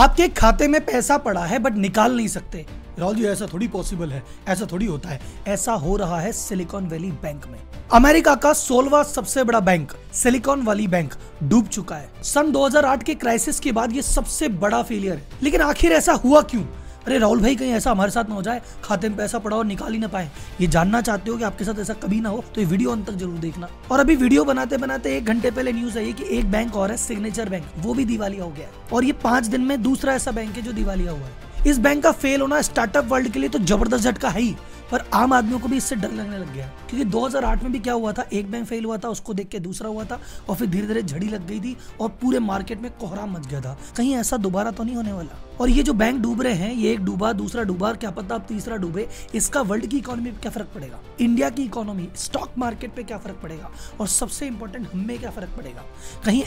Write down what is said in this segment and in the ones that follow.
आपके खाते में पैसा पड़ा है बट निकाल नहीं सकते। राहुल जी ऐसा थोड़ी पॉसिबल है, ऐसा थोड़ी होता है। ऐसा हो रहा है सिलिकॉन वैली बैंक में। अमेरिका का 16वां सबसे बड़ा बैंक सिलिकॉन वैली बैंक डूब चुका है। सन 2008 के क्राइसिस के बाद ये सबसे बड़ा फेलियर है। लेकिन आखिर ऐसा हुआ क्यों? अरे राहुल भाई कहीं ऐसा हमारे साथ ना हो जाए, खाते में पैसा पड़ा और निकाल ही ना पाए। ये जानना चाहते हो कि आपके साथ ऐसा कभी ना हो तो ये वीडियो अंत तक जरूर देखना। और अभी वीडियो बनाते बनाते 1 घंटे पहले न्यूज आई कि एक बैंक और है, सिग्नेचर बैंक, वो भी दिवालिया हो गया है। और ये 5 दिन में दूसरा ऐसा बैंक है जो दिवालिया हुआ है। इस बैंक का फेल होना स्टार्टअप वर्ल्ड के लिए तो जबरदस्त झटका है ही, पर आम आदमियों को भी इससे डर लगने लग गया। क्योंकि 2008 में भी क्या हुआ था, एक बैंक फेल हुआ था, उसको देख के दूसरा हुआ था, और फिर धीरे धीरे झड़ी लग गई थी और पूरे मार्केट में कोहराम मच गया था। कहीं ऐसा दोबारा तो नहीं होने वाला। और ये जो बैंक डूब रहे हैं, ये एक डूबा, दूसरा डूबा, क्या पता अब तीसरा डूबे। इसका वर्ल्ड की इकोनॉमी पे क्या फर्क पड़ेगा, इंडिया की इकोनॉमी, स्टॉक मार्केट पे क्या फर्क पड़ेगा, और सबसे इंपॉर्टेंट हमें क्या फर्क पड़ेगा। कहीं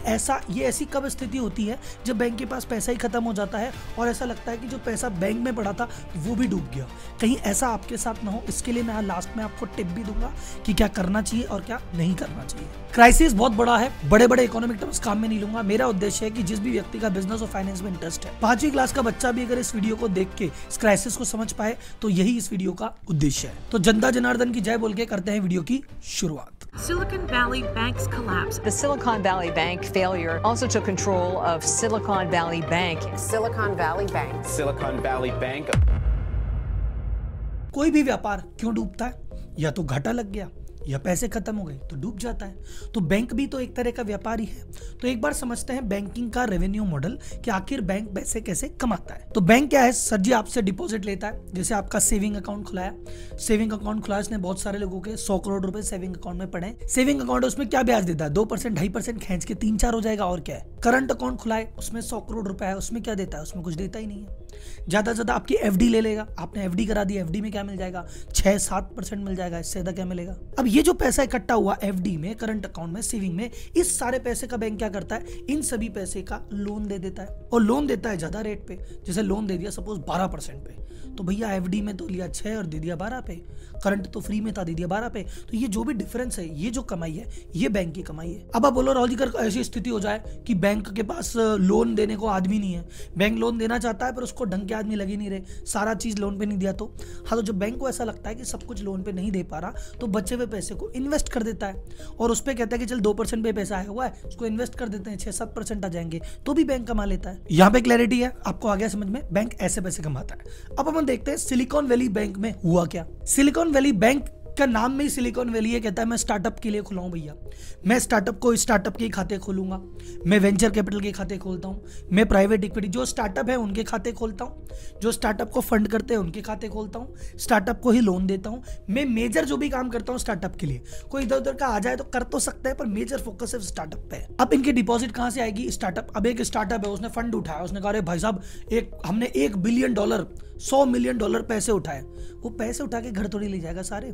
ऐसी कब स्थिति होती है जब बैंक के पास पैसा ही खत्म हो जाता है और ऐसा लगता है कि जो पैसा बैंक में पड़ा था वो भी डूब गया। कहीं ऐसा आपके साथ ना हो, इसके लिए मैं लास्ट में आपको टिप भी दूंगा कि क्या करना चाहिए और क्या नहीं करना चाहिए। क्राइसिस बहुत बड़ा है, बड़े बड़े इकोनॉमिक टर्म्स काम में नहीं लूंगा। मेरा उद्देश्य है कि जिस भी व्यक्ति का बिजनेस और फाइनेंस में इंटरेस्ट है, 5वीं क्लास का बच्चा भी अगर इस वीडियो को देख के इस क्राइसिस को समझ पाए तो यही इस वीडियो का उद्देश्य है। तो जनता जनार्दन की जय बोल के करते हैं वीडियो की शुरुआत। Silicon Valley Bank's collapse. The Silicon Valley Bank failure also took control of Silicon Valley Bank. Silicon Valley Bank. Silicon Valley Bank. कोई भी व्यापार क्यों डूबता है? या तो घाटा लग गया या पैसे खत्म हो गए तो डूब जाता है। तो बैंक भी तो एक तरह का व्यापार ही है। तो एक बार समझते हैं बैंकिंग का रेवेन्यू मॉडल कि आखिर बैंक पैसे कैसे कमाता है। तो बैंक क्या है सर जी, आपसे डिपॉजिट लेता है। जैसे आपका सेविंग अकाउंट खुलाया, सेविंग अकाउंट खुलाया उसने, बहुत सारे लोगों के 100 करोड़ रुपए सेविंग अकाउंट में पड़े। सेविंग अकाउंट उसमें क्या ब्याज देता है, 2%, 2.5% खींच के 3-4 हो जाएगा। और क्या है, करंट अकाउंट खुलाए, उसमें 100 करोड़ रुपए है, उसमें क्या देता है, उसमें कुछ देता ही नहीं है। ज्यादा आपकी एफडी ले लेगा, आपने एफडी करा दी, एफडी में क्या मिल जाएगा, 6-7% मिल जाएगा, इससे ज्यादा क्या मिलेगा। अब ये जो पैसा इकट्ठा हुआ एफडी में, करंट अकाउंट में, सेविंग में, इस सारे पैसे का बैंक क्या करता है, इन सभी पैसे का लोन दे देता है। और लोन देता है ज्यादा रेट पे। जैसे लोन दे दिया सपोज 12% पे, तो भैया एफडी में तो लिया 6 और दे दिया 12 पे, करंट तो फ्री में था दे दिया 12 पे। तो ये जो भी डिफरेंस है, ये जो कमाई है, ये बैंक की कमाई है। अब आप बोलो राहुल जी कर ऐसी स्थिति हो जाए कि बैंक के पास लोन देने को आदमी नहीं है, बैंक लोन देना चाहता है पर उसको ढंग के आदमी लगे नहीं रहे, सारा चीज लोन पे नहीं दिया तो। हाँ, तो जब बैंक को ऐसा लगता है कि सब कुछ लोन पे नहीं दे पा रहा तो बच्चे पैसे को इन्वेस्ट कर देता है। और उस पे कहता है कि चल 2% पे पैसा आया हुआ है, उसको इन्वेस्ट कर देते हैं, 6-7% आ जाएंगे, तो भी बैंक कमा लेता है। यहाँ पे क्लैरिटी है, आपको आ गया समझ में, बैंक ऐसे पैसे कमाता है। अब हम देखते हैं सिलिकॉन वैली बैंक में हुआ क्या। सिलिकॉन वैली बैंक का नाम में ही सिलिकॉन वैली है, कहता है मैं स्टार्टअप के लिए खुलाऊं भैया, मैं स्टार्टअप को, स्टार्टअप के खाते खोलूंगा, मैं वेंचर कैपिटल के खाते खोलता हूँ, मैं प्राइवेट इक्विटी जो स्टार्टअप है उनके खाते खोलता हूँ, जो स्टार्टअप को फंड करते हैं उनके खाते खोलता हूँ, स्टार्टअप को ही लोन देता हूँ, मैं मेजर जो भी काम करता हूँ स्टार्टअप के लिए, कोई इधर उधर का आ जाए तो कर तो सकता है पर मेजर फोकस सिर्फ स्टार्टअप पे है। अब इनकी डिपॉजिट कहाँ से आएगी, स्टार्टअप। अब एक स्टार्टअप है, उसने फंड उठाया, उसने कहा भाई साहब हमने $1 बिलियन, $100 मिलियन पैसे उठाए। वो पैसे उठा के घर थोड़ी ले जाएगा सारे,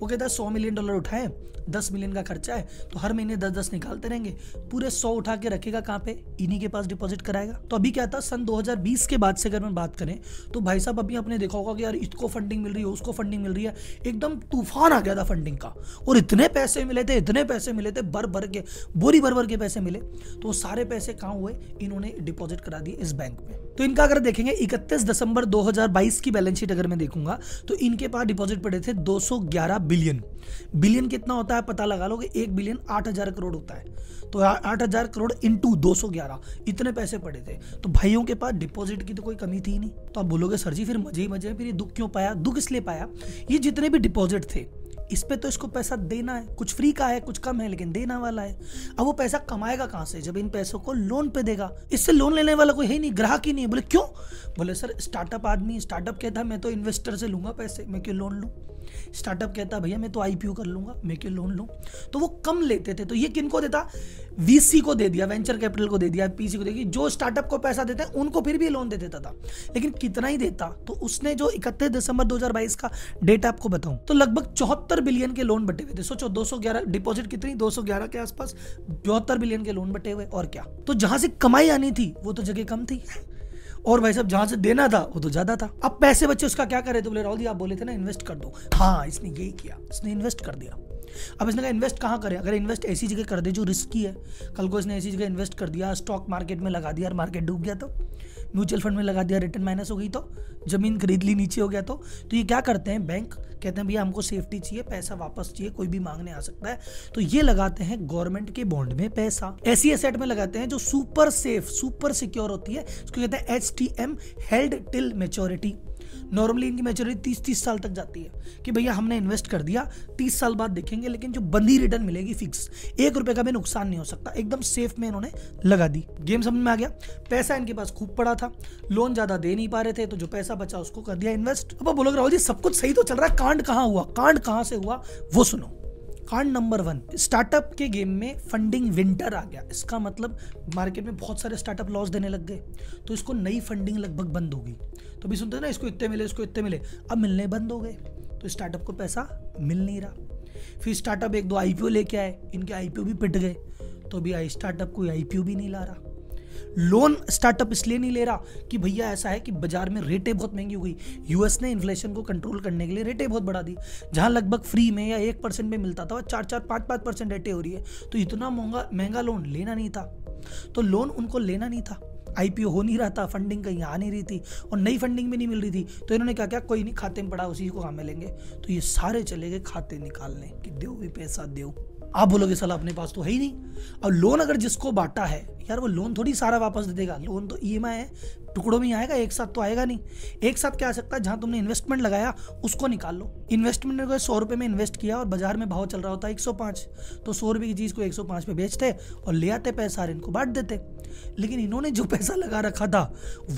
वो कहता है $100 मिलियन उठाए, $10 मिलियन का खर्चा है तो हर महीने 10-10 निकालते रहेंगे, पूरे 100 उठा के रखेगा कहाँ पे, इन्हीं के पास डिपॉजिट कराएगा। तो अभी क्या था, सन 2020 के बाद से अगर मैं बात करें तो भाई साहब अभी आपने देखा होगा कि यार इसको फंडिंग मिल रही है, उसको फंडिंग मिल रही है, एकदम तूफान आ गया था फंडिंग का। और इतने पैसे मिले थे, इतने पैसे मिले थे, बोरी भर भर के पैसे मिले। तो सारे पैसे कहाँ हुए, इन्होंने डिपॉजिट करा दिए इस बैंक में। तो इनका अगर देखेंगे 31 दिसंबर 2022 की बैलेंस शीट अगर मैं देखूंगा तो इनके पास डिपॉजिट पड़े थे 211 बिलियन। बिलियन कितना होता है पता लगा लो, 1 बिलियन 8000 करोड़ होता है। तो 8000 करोड़ इंटू 211, इतने पैसे पड़े थे। तो भाइयों के पास डिपॉजिट की तो कोई कमी थी ही नहीं। तो आप बोलोगे सर जी फिर मजे ही मजे, फिर ये दुख क्यों पाया? दुख इसलिए पाया, ये जितने भी डिपॉजिट थे इस पे तो इसको पैसा देना है, कुछ फ्री का है, कुछ कम है, लेकिन देना वाला है। अब वो पैसा कमाएगा कहाँ से, जब इन पैसों को लोन पे देगा। इससे लोन लेने वाला कोई है नहीं, ग्राहक ही नहीं है। बोले क्यों? बोले सर स्टार्टअप आदमी, स्टार्टअप कहता मैं तो इन्वेस्टर से लूंगा पैसे, मैं क्यों लोन लूँ। स्टार्टअप कहता भैया मैं तो आईपीओ कर लूंगा, मैं क्यों लोन लूं। तो वो कम लेते थे, तो ये किनको देता, वीसी को दे दिया, वेंचर कैपिटल को दे दिया, पीसी को दे दिया, जो स्टार्टअप को पैसा देते हैं उनको फिर भी लोन दे देता था। लेकिन कितना ही देता, तो उसने जो 31 दिसंबर 2022 का डेटा आपको बताऊं तो लगभग 74 बिलियन के लोन बटे हुए थे। सोचो 211 डिपॉजिट कितनी, 211 के आसपास 74 बिलियन के लोन बटे हुए। और क्या, तो जहां से कमाई आनी थी वो तो जगह कम थी, और भाई साहब जहां से देना था वो तो ज्यादा था। अब पैसे बच्चे उसका क्या करे, तो बोले राहुल जी आप बोले थे ना इन्वेस्ट कर दो। हाँ, इसने यही किया, इसने इन्वेस्ट कर दिया। अब इसने कहा इन्वेस्ट कहाँ करें, अगर इन्वेस्ट ऐसी जगह कर दे जो रिस्की है, कल को इसने ऐसी जगह इन्वेस्ट कर दिया, स्टॉक मार्केट में लगा दिया और मार्केट डूब गया, तो म्यूचुअल फंड में लगा दिया रिटर्न माइनस हो गई, तो ज़मीन खरीद ली नीचे हो गया, तो ये क्या करते हैं बैंक कहते हैं भैया हमको सेफ्टी चाहिए, पैसा वापस चाहिए, कोई भी मांगने आ सकता है, तो ये लगाते हैं गवर्नमेंट के बॉन्ड में पैसा, ऐसी एसेट में लगाते हैं जो सुपर सेफ सुपर सिक्योर होती है, उसको कहते हैं HTM held till maturity. Normally इनकी मैच्योरिटी 30 साल तक जाती है कि भैया हमने इन्वेस्ट कर दिया 30 साल बाद देखेंगे, लेकिन जो बंदी रिटर्न मिलेगी फिक्स, ₹1 का भी नुकसान नहीं हो सकता, एकदम सेफ में इन्होंने लगा दी। गेम समझ में आ गया। पैसा इनके पास खूब पड़ा था, लोन ज्यादा दे नहीं पा रहे थे, तो जो पैसा बचा उसको कर दिया इन्वेस्ट। अब बोलोगे राहुल जी सब कुछ सही तो चल रहा है, कांड कहाँ हुआ, कांड कहाँ से हुआ वो सुनो। कांड नंबर 1, स्टार्टअप के गेम में फंडिंग विंटर आ गया, इसका मतलब मार्केट में बहुत सारे स्टार्टअप लॉस देने लग गए, तो इसको नई फंडिंग लगभग बंद होगी, तो भी सुनते हैं ना इसको इतने मिले इसको इतने मिले, अब मिलने बंद हो गए, तो स्टार्टअप को पैसा मिल नहीं रहा। फिर स्टार्टअप 1-2 IPO लेके आए, इनके IPO भी पिट गए, तो भी आई स्टार्टअप कोई IPO भी नहीं ला रहा। लोन स्टार्टअप इसलिए नहीं ले रहा कि भैया ऐसा है कि बाजार में रेटें बहुत महंगी हो गई, US ने इन्फ्लेशन को कंट्रोल करने के लिए रेटें बहुत बढ़ा दी, जहां लगभग फ्री में या 1% में मिलता था 4-5% रेटें हो रही है, तो इतना महंगा लोन लेना नहीं था, तो लोन उनको लेना नहीं था, IPO हो नहीं रहा था, फंडिंग कहीं आ नहीं रही थी और नई फंडिंग भी नहीं मिल रही थी, तो इन्होंने क्या किया, कोई नहीं खाते में पड़ा उसी को काम लेंगे, तो ये सारे चले गए खाते निकालने कि देव भी पैसा देव। आप बोलोगे साला अपने पास तो है ही नहीं, और लोन अगर जिसको बांटा है यार वो लोन थोड़ी सारा वापस दे देगा, लोन तो EMI है, टुकड़ों में आएगा, एक साथ तो आएगा नहीं, एक साथ क्या आ सकता है, जहां तुमने इन्वेस्टमेंट लगाया उसको निकाल लो। इन्वेस्टमेंट अगर ₹100 में इन्वेस्ट किया और बाजार में भाव चल रहा होता है 105, तो ₹100 की चीज़ को 105 पे बेचते और ले आते पैसा और इनको बांट देते, लेकिन इन्होंने जो पैसा लगा रखा था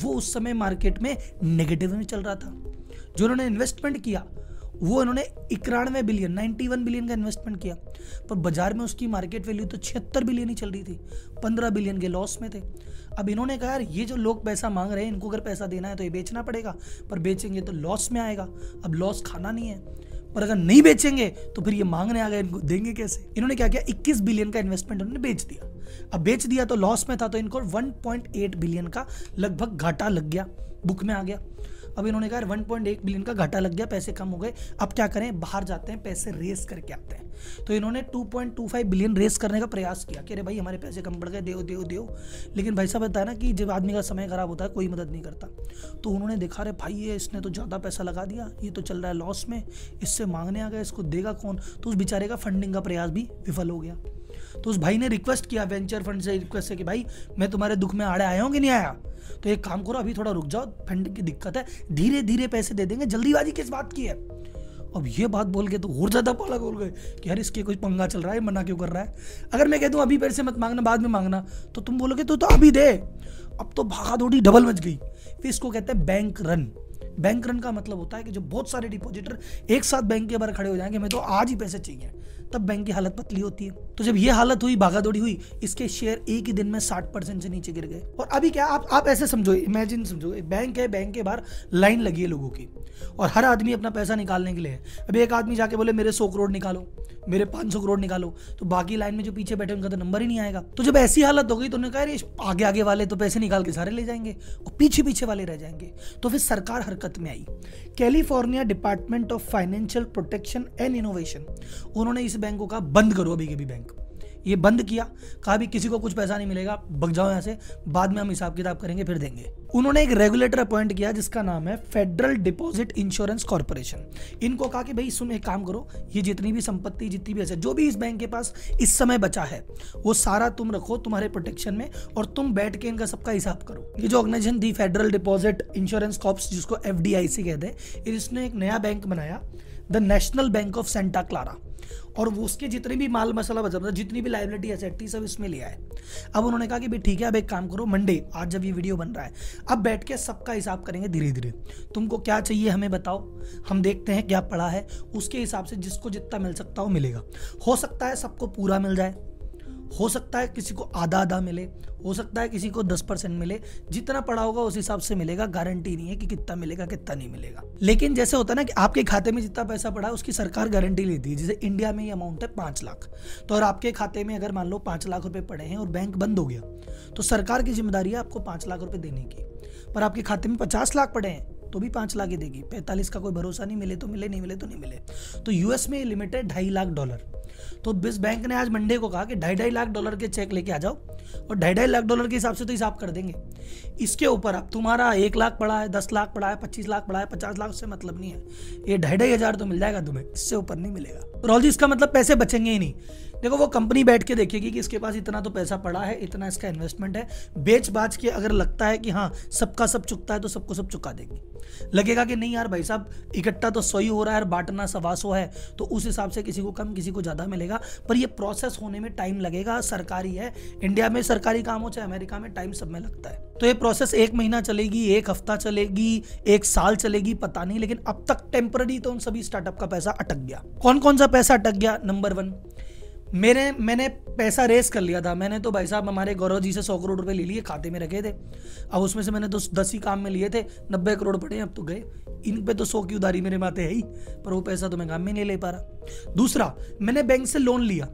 वो उस समय मार्केट में नेगेटिव में चल रहा था, जो इन्होंने इन्वेस्टमेंट किया वो इन्होंने 91 बिलियन का इन्वेस्टमेंट किया, पर बाजार में उसकी मार्केट वैल्यू तो 76 बिलियन ही चल रही थी, 15 बिलियन के लॉस में थे। अब इन्होंने कहा यार ये जो लोग पैसा मांग रहे हैं इनको अगर पैसा देना है तो ये बेचना पड़ेगा, पर बेचेंगे तो लॉस में आएगा, अब लॉस खाना नहीं है, पर अगर नहीं बेचेंगे तो फिर ये मांगने आ गए, इनको देंगे कैसे। इन्होंने क्या किया, 21 बिलियन का इन्वेस्टमेंट उन्होंने बेच दिया, अब बेच दिया तो लॉस में था, तो इनको 1.8 बिलियन का लगभग घाटा लग गया, बुक में आ गया। अब इन्होंने कहा 1.8 बिलियन का घाटा लग गया, पैसे कम हो गए, अब क्या करें, बाहर जाते हैं पैसे रेस करके आते हैं, तो इन्होंने 2.25 बिलियन रेस करने का प्रयास किया कि अरे भाई हमारे पैसे कम पड़ गए, देओ, लेकिन भाई साहब बताया ना कि जब आदमी का समय खराब होता है कोई मदद नहीं करता, तो उन्होंने देखा अरे भाई ये इसने तो ज़्यादा पैसा लगा दिया, ये तो चल रहा है लॉस में, इससे मांगने आ गए, इसको देगा कौन, तो उस बेचारे का फंडिंग का प्रयास भी विफल हो गया। तो उस भाई ने रिक्वेस्ट किया वेंचर फंड से, रिक्वेस्ट है कि भाई मैं तुम्हारे दुख में आड़े आया हूँ कि नहीं आया, तो एक काम करो अभी थोड़ा रुक जाओ, फंड की दिक्कत है, धीरे धीरे पैसे दे देंगे, जल्दीबाजी किस बात की है। अब ये बात बोल के तो और ज़्यादा पाला बोल गए कि यार इसके कुछ पंगा चल रहा है, मना क्यों कर रहा है, अगर मैं कह दूँ अभी पैसे मत मांगना बाद में मांगना तो तुम बोलोगे तो अभी दे, अब तो भागा दौड़ी डबल मच गई। फिर इसको कहते हैं बैंक रन। बैंक रन का मतलब होता है कि जो बहुत सारे डिपॉजिटर एक साथ बैंक के बाहर खड़े हो जाएंगे, हमें तो आज ही पैसे चाहिए, तब बैंक की हालत पतली होती है। तो जब ये हालत हुई, भागादौड़ी हुई, इसके शेयर एक ही दिन में 60% से नीचे गिर गए। और अभी क्या आप ऐसे समझो, इमेजिन समझो, बैंक है, बैंक के बाहर लाइन लगी है लोगों की और हर आदमी अपना पैसा निकालने के लिए है। अभी एक आदमी जाके बोले मेरे 100 करोड़ निकालो, मेरे 500 करोड़ निकालो, तो बाकी लाइन में जो पीछे बैठे उनका तो नंबर ही नहीं आएगा। तो जब ऐसी हालत हो गई तो उन्होंने कहा ये आगे वाले तो पैसे निकाल के सारे ले जाएंगे और पीछे वाले रह जाएंगे। तो फिर सरकार हरकत में आई। California department of financial protection and innovation, उन्होंने इस बैंकों का बंद करो अभी के भी बैंक, ये बंद किया, कहा भी किसी को कुछ पैसा नहीं मिलेगा, भग जाओ यहाँ से, बाद में हम हिसाब किताब करेंगे फिर देंगे। उन्होंने एक रेगुलेटर अपॉइंट किया जिसका नाम है फेडरल डिपॉजिट इंश्योरेंस कॉर्पोरेशन। इनको कहा कि भाई सुन एक काम करो, ये जितनी भी संपत्ति जितनी भी ऐसे जो भी इस बैंक के पास इस समय बचा है वो सारा तुम रखो तुम्हारे प्रोटेक्शन में और तुम बैठ के इनका सबका हिसाब करो। ये जो ऑर्गेनाइजेशन थी फेडरल डिपॉजिट इंश्योरेंस कॉर्प्स, जिसको FDIC कहते हैं, इसने एक नया बैंक बनाया, the national bank of Santa Clara, और वो उसके जितने भी माल मसाला बचा था, जितनी भी लाइबिलिटी एसेट थी, सब इसमें लिया है। अब उन्होंने कहा कि भाई ठीक है, अब एक काम करो, मंडे आज जब ये वीडियो बन रहा है अब बैठ के सबका हिसाब करेंगे, धीरे धीरे तुमको क्या चाहिए हमें बताओ, हम देखते हैं क्या पड़ा है, उसके हिसाब से जिसको जितना मिल सकता हो मिलेगा। हो सकता है सबको पूरा मिल जाए, हो सकता है किसी को आधा मिले, हो सकता है किसी को 10% मिले, जितना पड़ा होगा उस हिसाब से मिलेगा, गारंटी नहीं है कि कितना मिलेगा कितना नहीं मिलेगा। लेकिन जैसे होता है ना कि आपके खाते में जितना पैसा पड़ा है उसकी सरकार गारंटी लेती है, जैसे इंडिया में ये अमाउंट है 5 लाख, तो और आपके खाते में अगर मान लो 5 लाख रुपए पड़े हैं और बैंक बंद हो गया तो सरकार की जिम्मेदारी है आपको 5 लाख रुपए देने की, पर आपके खाते में 50 लाख पड़े हैं तो भी 5 लाख ही देगी, 45 का कोई भरोसा नहीं, मिले तो मिले नहीं मिले तो नहीं मिले। तो US में ये लिमिट है $2.5 लाख, तो येस बैंक ने आज मंडे को कहा कि $2.5 लाख के चेक लेके आ जाओ और $2.5 लाख के हिसाब से तो हिसाब कर देंगे। इसके ऊपर अब तुम्हारा 1 लाख पड़ा है, 10 लाख पड़ा है, 25 लाख पड़ा है, 50 लाख, उससे मतलब नहीं है। ये 2,500 तो मिल जाएगा तुम्हें, इससे ऊपर नहीं मिलेगा। रोल जी इसका मतलब पैसे बचेंगे ही नहीं। देखो वो कंपनी बैठ के देखेगी कि इसके पास इतना तो पैसा पड़ा है, इतना इसका इन्वेस्टमेंट है, बेच बाच के अगर लगता है कि हाँ सबका सब चुकता है तो सबको सब चुका देंगे। लगेगा कि नहीं यार भाई साहब इकट्ठा तो 100 ही हो रहा है और बांटना 125 है, तो उस हिसाब से किसी को कम किसी को ज़्यादा मिलेगा। पर यह प्रोसेस होने में टाइम लगेगा, सरकारी है, इंडिया में सरकारी काम हो चाहे अमेरिका में, टाइम सब में लगता है। तो ये प्रोसेस 1 महीना चलेगी, 1 हफ्ता चलेगी, 1 साल चलेगी, पता नहीं। लेकिन अब तक टेम्पररी तो उन सभी स्टार्टअप का पैसा अटक गया। कौन कौन सा पैसा अटक गया? नंबर 1, मैंने पैसा रेस कर लिया था। मैंने तो भाई साहब हमारे गौरव जी से 100 करोड़ रुपए ले लिए, खाते में रखे थे। अब उसमें से मैंने तो 10 ही काम में लिए थे, 90 करोड़ पड़े अब तो गए। इन पे तो 100 की उधारी मेरे माथे है ही, पर वो पैसा तो मैं काम में नहीं ले पा रहा। दूसरा, मैंने बैंक से लोन लिया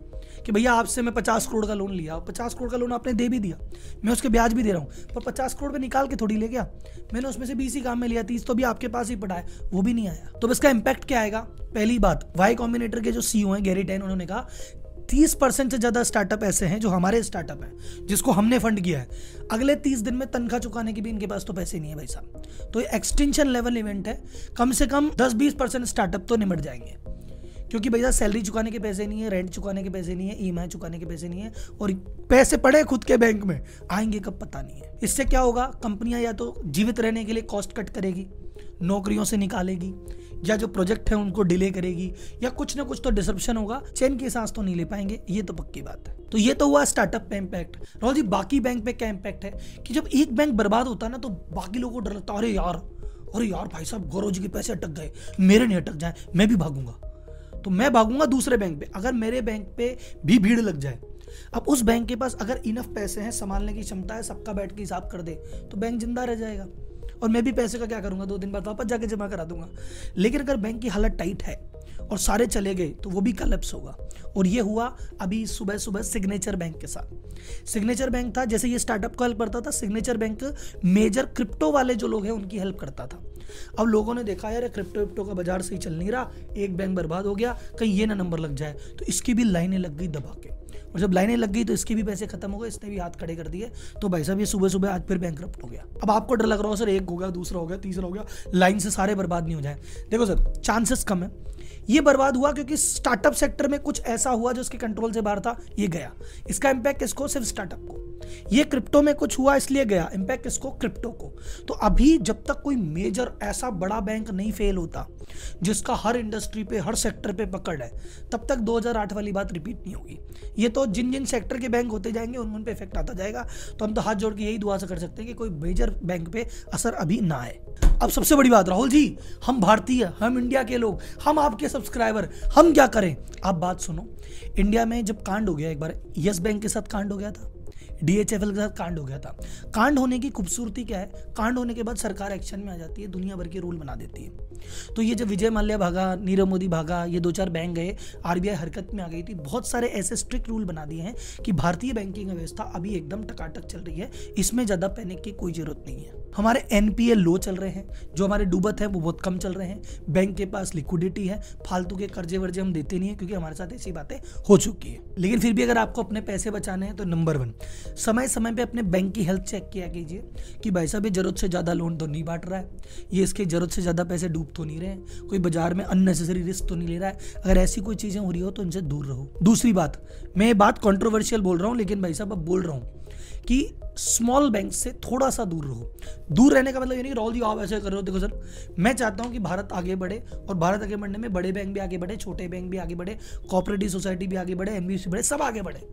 कि भैया आपसे मैं 50 करोड़ का लोन लिया, 50 करोड़ का लोन आपने दे भी दिया, मैं उसके ब्याज भी दे रहा हूँ, पर 50 करोड़ में निकाल के थोड़ी ले गया। मैंने उसमें से 20 ही काम में लिया, 30 तो भी आपके पास ही पड़ा है, वो भी नहीं आया। तो इसका इम्पैक्ट क्या आएगा? पहली बात, वाई कॉम्बिनेटर के जो CEO हैं गैरी टैन, उन्होंने कहा 30% से ज़्यादा स्टार्टअप ऐसे हैं जो हमारे स्टार्टअप हैं जिसको हमने फंड किया है, अगले 30 दिन में तनख्वाह चुकाने के भी इनके पास तो पैसे नहीं है भाई साहब। तो ये एक्सटेंशन लेवल इवेंट है, कम से कम 10-20% स्टार्टअप तो निमट जाएंगे, क्योंकि भैया सैलरी चुकाने के पैसे नहीं है, रेंट चुकाने के पैसे नहीं है, EMI चुकाने के पैसे नहीं है, और पैसे पड़े खुद के बैंक में, आएंगे कब पता नहीं है। इससे क्या होगा? कंपनियाँ या तो जीवित रहने के लिए कॉस्ट कट करेगी, नौकरियों से निकालेगी, या जो प्रोजेक्ट है उनको डिले करेगी, या कुछ ना कुछ तो डिसरप्शन होगा। चैन की सांस तो नहीं ले पाएंगे, ये तो पक्की बात है। तो ये तो हुआ स्टार्टअप पे इम्पैक्ट। राहुल जी बाकी बैंक पे क्या इम्पैक्ट है? कि जब एक बैंक बर्बाद होता है ना तो बाकी लोगों को डर लगता है, अरे यार भाई साहब गौरव जी के पैसे अटक गए, मेरे नहीं अटक जाए, मैं भी भागूंगा। तो मैं भागूंगा दूसरे बैंक पे अगर मेरे बैंक पे भी भीड़ लग जाए। अब उस बैंक के पास अगर इनफ पैसे हैं, संभालने की क्षमता है, सबका बैठ के हिसाब कर दे तो बैंक जिंदा रह जाएगा, और मैं भी पैसे का क्या करूंगा, 2 दिन बाद वापस जाके जमा करा दूंगा। लेकिन अगर बैंक की हालत टाइट है और सारे चले गए तो वो भी कोलैप्स होगा। और ये हुआ अभी सुबह सिग्नेचर बैंक के साथ। सिग्नेचर बैंक था, जैसे ये स्टार्टअप को हेल्प करता था, सिग्नेचर बैंक मेजर क्रिप्टो वाले जो लोग हैं उनकी हेल्प करता था। अब लोगों ने देखा यार क्रिप्टो का बाजार सही चल नहीं रहा, एक बैंक बर्बाद हो गया, कहीं ये ना नंबर लग जाए, तो इसकी भी लाइनें लग गई दबा के, और जब लाइनें लग गई तो इसके भी पैसे खत्म हो गए, इसने भी हाथ खड़े कर दिए। तो भाई साहब ये सुबह आज फिर बैंकरप्ट हो गया। अब आपको डर लग रहा हो सर एक हो गया, दूसरा हो गया, तीसरा हो गया, लाइन से सारे बर्बाद नहीं हो जाए। देखो सर चांसेस कम है। ये बर्बाद हुआ क्योंकि स्टार्टअप सेक्टर में कुछ ऐसा हुआ जो उसके कंट्रोल से बाहर था, ये गया। इसका इम्पैक्ट किसको? सिर्फ स्टार्टअप को। ये क्रिप्टो में कुछ हुआ इसलिए गया, इम्पैक्ट किसको? क्रिप्टो को। तो अभी जब तक कोई मेजर ऐसा बड़ा बैंक नहीं फेल होता जिसका हर इंडस्ट्री पे हर सेक्टर पे पकड़ है, तब तक 2008 वाली बात रिपीट नहीं होगी। ये तो जिन जिन सेक्टर के बैंक होते जाएंगे उन पे इफेक्ट आता जाएगा। तो हम तो हाथ जोड़ के यही दुआ से कर सकते हैं कि कोई मेजर बैंक पे असर अभी ना आए। अब सबसे बड़ी बात, राहुल जी हम भारतीय, हम इंडिया के लोग, हम आपके सब्सक्राइबर, हम क्या करें? आप बात सुनो, इंडिया में जब कांड हो गया, एक बार यस बैंक के साथ कांड हो गया था, DHFL के साथ कांड हो गया था। कांड होने की खूबसूरती क्या है? कांड होने के बाद सरकार एक्शन में आ जाती है, दुनिया भर के रूल बना देती है। तो ये जब विजय माल्या भागा, नीरव मोदी भागा, ये 2-4 बैंक गए, RBI हरकत में आ गई थी, बहुत सारे ऐसे स्ट्रिक्ट रूल बना दिए हैं कि भारतीय बैंकिंग व्यवस्था अभी एकदम टकाटक चल रही है, इसमें ज़्यादा पैनिक की कोई ज़रूरत नहीं है। हमारे NPA लो चल रहे हैं, जो हमारे डूबत है वो बहुत कम चल रहे हैं, बैंक के पास लिक्विडिटी है, फालतू के कर्जे वर्जे हम देते नहीं है क्योंकि हमारे साथ ऐसी बातें हो चुकी है। लेकिन फिर भी अगर आपको अपने पैसे बचाने हैं तो नंबर 1, समय समय पे अपने बैंक की हेल्थ चेक किया कीजिए कि भाई साहब ये जरूरत से ज़्यादा लोन तो नहीं बांट रहा है, ये इसके जरूरत से ज़्यादा पैसे डूब तो नहीं रहे हैं, कोई बाजार में अननेसेसरी रिस्क तो नहीं ले रहा है। अगर ऐसी कोई चीज़ें हो रही हो तो इनसे दूर रहो। दूसरी बात, मैं ये बात कॉन्ट्रोवर्शियल बोल रहा हूँ, लेकिन भाई साहब अब बोल रहा हूँ कि स्मॉल बैंक से थोड़ा सा दूर रहो। दूर रहने का मतलब ये नहीं राहुल जी आप ऐसे कर रहे हो। देखो सर मैं चाहता हूँ कि भारत आगे बढ़े, और भारत आगे बढ़ने में बड़े बैंक भी आगे बढ़े, छोटे बैंक भी आगे बढ़े, कॉपरेटिव सोसाइटी भी आगे बढ़े, NBFC बढ़े, सब आगे बढ़े।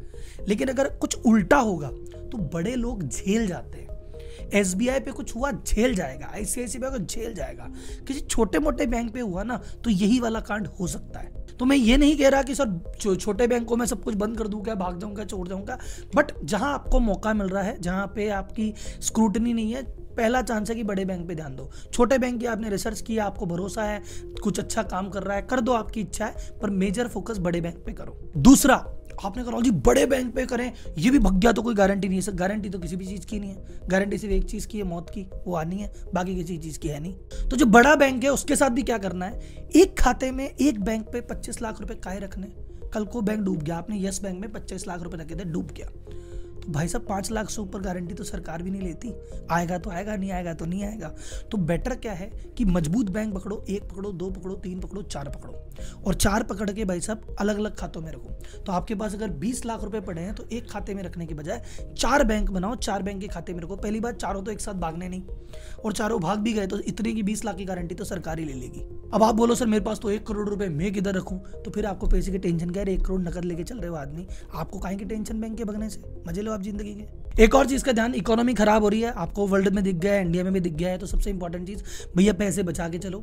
लेकिन अगर कुछ उल्टा होगा तो बड़े लोग झेल जाते हैं। SBI पे कुछ हुआ झेल जाएगा, ICICI को झेल जाएगा, किसी छोटे मोटे बैंक पे हुआ ना तो यही वाला कांड हो सकता है। तो मैं ये नहीं कह रहा कि सर छोटे बैंकों में सब कुछ बंद कर दूंगा, भाग जाऊंगा, छोड़ जाऊंगा, बट जहां आपको मौका मिल रहा है, जहां पे आपकी स्क्रूटनी नहीं है, पहला चांस है कि बड़े बैंक पे ध्यान दो। छोटे बैंक की आपने रिसर्च की, आपको भरोसा है, कुछ अच्छा काम कर रहा है, कर दो, आपकी इच्छा है, पर मेजर फोकस बड़े बैंक पे करो। दूसरा, आपने कहा जी बड़े बैंक पे करें, ये भी भग गया तो कोई गारंटी नहीं है। सर गारंटी तो किसी भी चीज़ की नहीं है, गारंटी सिर्फ एक चीज़ की है, मौत की, वो आनी है, बाकी किसी चीज़ की है नहीं। तो जो बड़ा बैंक है उसके साथ भी क्या करना है, एक खाते में एक बैंक पे 25 लाख रुपए काहे रखने, कल को बैंक डूब गया, आपने यस बैंक में 25 लाख रुपए रखे थे, डूब गया, तो भाई साहब 5 लाख से ऊपर गारंटी तो सरकार भी नहीं लेती, आएगा तो आएगा, नहीं आएगा तो नहीं आएगा। तो बेटर क्या है कि मजबूत बैंक पकड़ो, 1 पकड़ो 2 पकड़ो 3 पकड़ो 4 पकड़ो और 4 पकड़ के भाई साहब अलग अलग खातों में रखो। तो आपके पास अगर 20 लाख रुपए पड़े हैं तो एक खाते में रखने के बजाय 4 बैंक बनाओ, 4 बैंक के खाते में रखो। पहली बात, चारों तो एक साथ भागने नहीं, और चारों भाग भी गए तो इतने की 20 लाख की गारंटी तो सरकार ही ले लेगी। अब आप बोलो सर मेरे पास तो 1 करोड़ रुपए, मैं किधर रखूं? तो फिर आपको पैसे की टेंशन क्या है? 1 करोड़ नकद लेके चल रहे हो आदमी, आपको काहे की टेंशन बैंक के भगने से? मजे लो आप जिंदगी के। एक और चीज़ का ध्यान, इकोनॉमी खराब हो रही है, आपको वर्ल्ड में दिख गया है, इंडिया में भी दिख गया है, तो सबसे इंपॉर्टेंट चीज़ भैया पैसे बचा के चलो,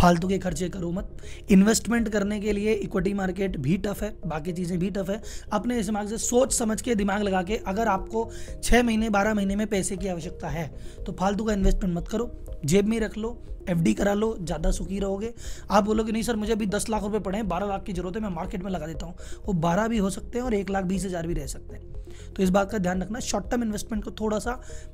फालतू के खर्चे करो मत। इन्वेस्टमेंट करने के लिए इक्विटी मार्केट भी टफ है, बाकी चीज़ें भी टफ है। अपने इस दिमाग से सोच समझ के दिमाग लगा के अगर आपको 6 महीने 12 महीने में पैसे की आवश्यकता है तो फालतू का इन्वेस्टमेंट मत करो, जेब में रख लो, एफडी करा लो, ज़्यादा सुखी रहोगे। आप बोलोगे नहीं सर मुझे अभी 10 लाख रुपए पड़े हैं, 12 लाख की जरूरत है, मैं मार्केट में लगा देता हूँ। वो 12 भी हो सकते हैं और 1,20,000 भी रह सकते हैं। तो इस बात का ध्यान रखना, शॉर्ट टर्म इन्वेस्टमेंट को थोड़ा सा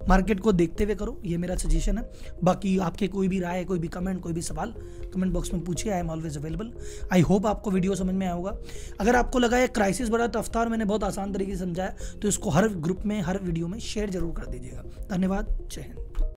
मार्केट को देखते हुए करो, ये मेरा सजेशन है। बाकी आपके कोई भी राय, कोई भी कमेंट, कोई भी सवाल कमेंट बॉक्स में पूछिए, I am always available. I hope आपको वीडियो समझ में आया होगा। अगर आपको लगा ये क्राइसिस बड़ा तफ्ता और मैंने बहुत आसान तरीके से समझाया तो इसको हर ग्रुप में, हर वीडियो में शेयर जरूर कर दीजिएगा। धन्यवाद, जय हिंद।